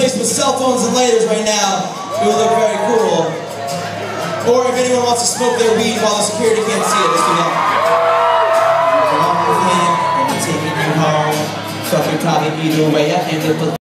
pics with cell phones and lighters right now. It would look very cool. Or if anyone wants to smoke their weed while the security can't see it, just do that. Along with him, and taking you home. So we probably either way, I ended up.